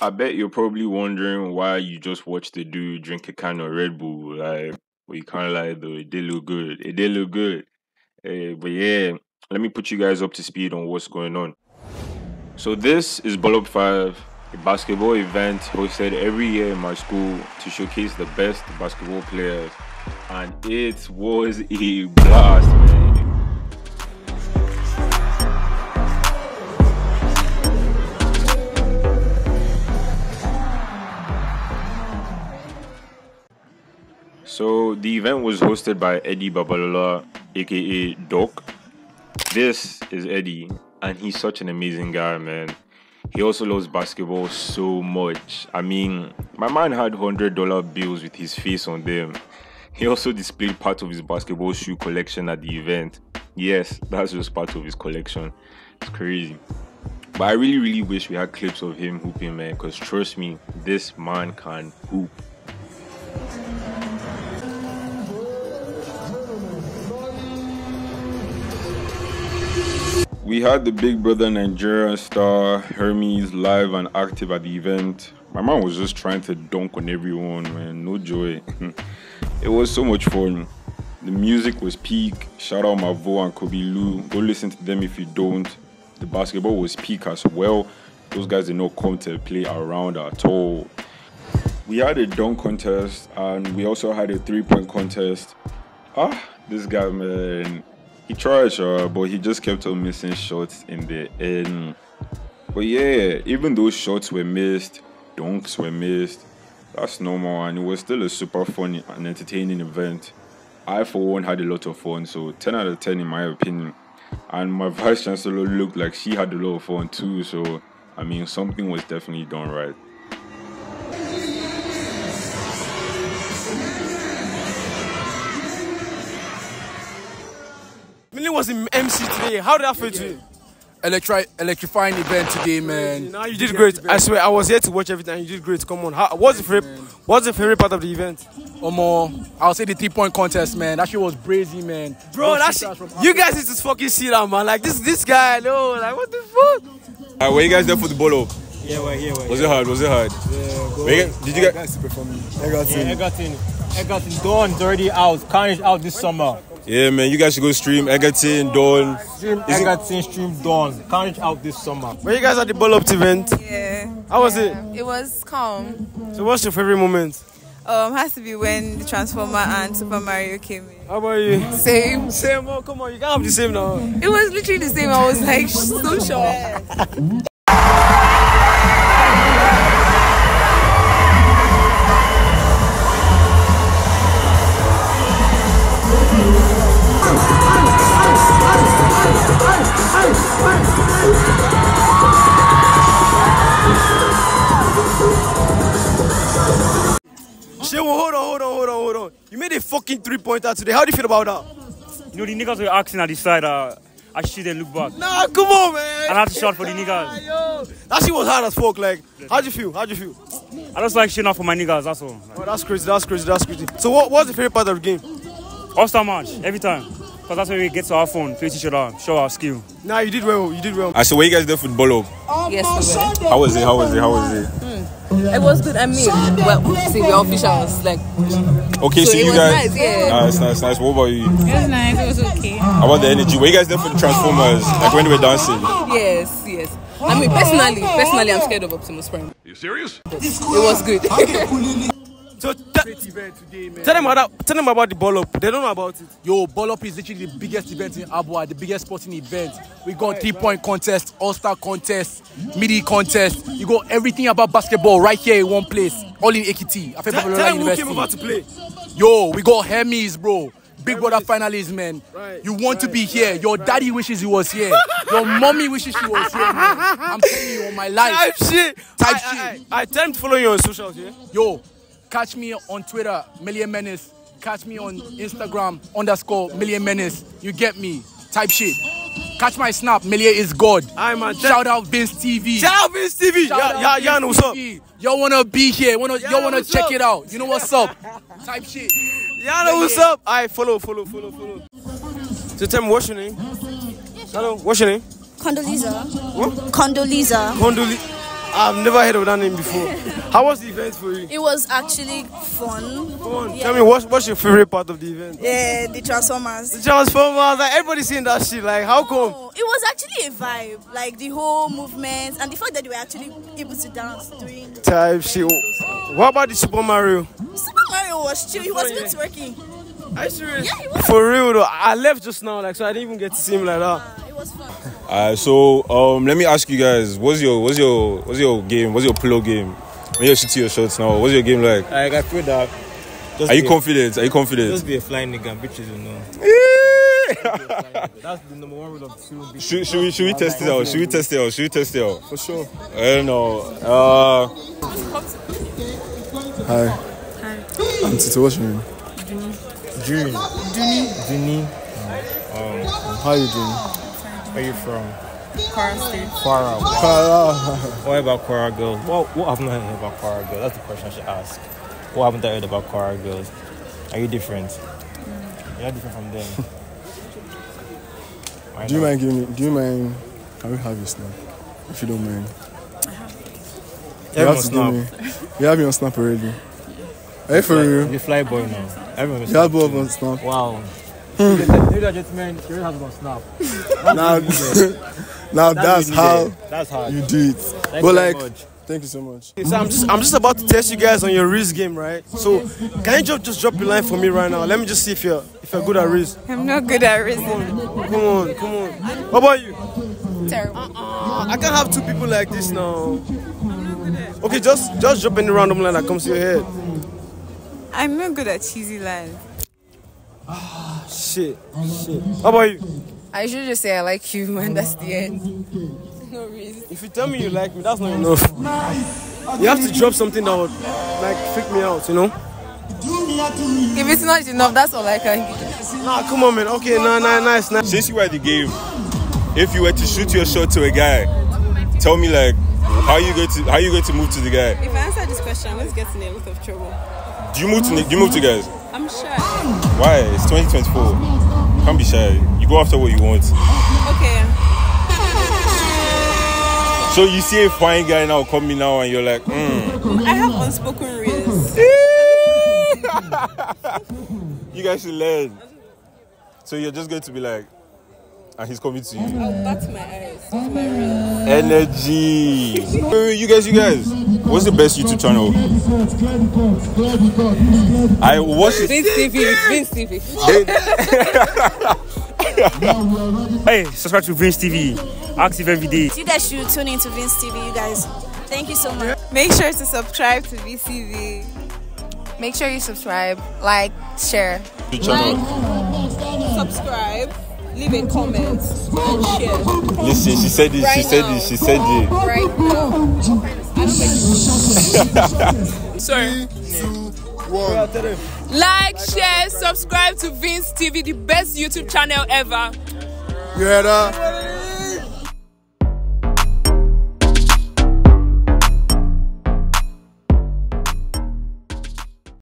I bet you're probably wondering why you just watched the dude drink a can of Red Bull. Like, we can't lie though, it did look good. It did look good. But yeah, let me put you guys up to speed on what's going on. So this is BALL UP 5, a basketball event hosted every year in my school to showcase the best basketball players. And it was a blast, man. So the event was hosted by Eddie Babalola, aka Doc. This is Eddie, and he's such an amazing guy, man. He also loves basketball so much. I mean, my man had $100 bills with his face on them. He also displayed part of his basketball shoe collection at the event. Yes, that's just part of his collection. It's crazy. But I really wish we had clips of him hooping, man, because trust me, this man can hoop. We had the Big Brother Nigeria star Hermes live and active at the event. My man was just trying to dunk on everyone, man, no joy. It was so much fun. The music was peak. Shout out Mavo and Kobe Lou. Go listen to them if you don't. The basketball was peak as well. Those guys did not come to play around at all. We had a dunk contest and we also had a three-point contest. Ah, this guy, man. He tried, sure, but he just kept on missing shots in the end. But yeah, even though shots were missed, dunks were missed, that's normal, and it was still a super fun and entertaining event. I, for one, had a lot of fun, so 10 out of 10 in my opinion. And my vice chancellor looked like she had a lot of fun too, so I mean, something was definitely done right. Millie was in MC today. How did that feel to you? Electrifying event today, man. Nah, you did great. I swear, I was here to watch everything. You did great. Come on. What's the favorite part of the event? I'll say the three-point contest, man. That shit was brazy, man. Bro, that shit. You guys need to fucking see that, man. Like this guy, no. Like what the fuck? Were you guys there for the ball up? Yeah, we're here. Was it hard? Yeah. Did you guys perform? I got in. Dawn, dirty out. Carnage out this summer. Yeah, man, you guys should go stream Egerton, Dawn. Stream Egerton, stream Dawn. Carnage out this summer. Were you guys at the BALL UP event? Yeah. How was it? It was calm. So what's your favorite moment? Has to be when the Transformer and Super Mario came in. How about you? Same. Oh, come on, you can't have the same now. It was literally the same. I was like, so sure. Hold on. You made a fucking three-pointer today. How do you feel about that? You know, the niggas were asking at the side, I shoot and look back. Nah, come on, man. And I had to shout for the niggas. Yo. That shit was hard as fuck, like. How'd you feel? I just like shit out for my niggas, that's all. Like, oh, that's crazy. So what's the favorite part of the game? All-star match, every time. Because that's when we get to our phone, face each other, show our skill. Nah, you did well. I said, were you guys there for BALL UP? Yes, we were. How was it? It was good. I mean, we're officials, like. Okay, so you guys. Nice, yeah. Nice. What about you? It was nice. It was okay. How about the energy? Were you guys there for the Transformers? Like when they were dancing? Yes. I mean, personally, I'm scared of Optimus Prime. You serious? Yes. It was good. So tell them about the BALL UP. They don't know about it. Yo, BALL UP is literally the biggest event in Abua, the biggest sporting event. We got three-point contest, all-star contest, midi contest. You got everything about basketball right here in one place. All in Ekiti, Afe Babalola University. Who came over to play? Yo, we got Hermes, bro. Big Brother finalist, man. Right, you want to be here. Your daddy wishes he was here. Your mommy wishes she was here, man. I'm telling you, on my life. Type shit. I tend to follow you on socials, yeah? Yo. Catch me on Twitter, Millie Menace. Catch me on Instagram, _ Millie Menace. You get me. Type shit. Catch my snap, Millie is God. Shout out VinzeTV. Shout out VinzeTV. What's up? Y'all wanna be here. Y'all wanna check it out. You know what's up. Type shit. Y'all know what's up. Alright, follow. So tell me, what's your name? Hello, what's your name? Condolisa. What? Condolisa. I've never heard of that name before. How was the event for you? It was actually fun. Yeah. Tell me, what's your favorite part of the event? Yeah, the Transformers. The Transformers, like everybody's seeing that shit. Like, how come? Oh, it was actually a vibe. Like the whole movement and the fact that they were actually able to dance during the type shit. What about the Super Mario? Super Mario was chill. He was good working. Are you serious? Yeah, he was. For real though, I left just now, like, so I didn't even get to see him like that. It was fun. So let me ask you guys, what's your pillow game? When you shoot your shots now, what's your game like? I feel that. Are you confident? Just be a flying nigga and bitches, you know. That's the number one rule of film. Should we test it out? Should we test it out? For sure. I don't know. Hi. I'm Tito. What's your name? Juni. How you doing? Where are you from? Kwara State. Kwara. Wow. What about Kwara girls? What have not heard about Kwara girls? That's the question I should ask. What haven't I heard about Kwara girls? Are you different? Mm. You're different from them. Do you mind? Can we have your snap? If you don't mind. I have it. You have me on snap already. Are you for real? You fly boy now. Everyone. You have both on snap. Wow. Maybe I just meant she really has one snap. Now that's how you do it. Thank you so much. So I'm just about to test you guys on your wrist game, right? So can you just drop your line for me right now? Let me just see if you're good at wrist. I'm not good at wrist. Come on. What about you? Terrible. I can't have two people like this now. Okay, just drop any random line that comes to your head. I'm not good at cheesy lines. Ah, shit. How about you? I should just say I like you, and that's the end. No reason. If you tell me you like me, that's not enough. Nice. You have to drop something that would, like, freak me out, you know? If it's not enough, that's all I can give. Nah, come on, man. Okay, nice. Since you were at the game, if you were to shoot your shot to a guy, tell me, like, how you going to move to the guy? If I answer this question, I'm just getting a lot of trouble. Do you move to guys? I'm shy. Why? It's 2024. You can't be shy. You go after what you want. Okay. So you see a fine guy now, come in now, and you're like, I have unspoken rules. You guys should learn. So you're just going to be like, and he's coming to you. I'll bat my eyes. Energy. You guys. What's the best YouTube channel? I watch it. VinzeTV. Hey, subscribe to VinzeTV. Active every day. You guys should tune into VinzeTV, you guys. Thank you so much. Make sure to subscribe to VCV. Make sure you subscribe, like, share. Subscribe. Leave a comment and share. Listen, she said it. Right now. Sorry. 3, 2, 1. Like, share, subscribe to VinzeTV, the best YouTube channel ever. Yeah.